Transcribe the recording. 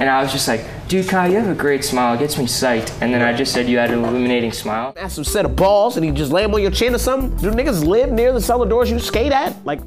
And I was just like, dude, Kyle, you have a great smile. It gets me psyched. And then I just said you had an illuminating smile. That's some set of balls and he just land on your chin or something? Do niggas live near the cellar doors you skate at? Like.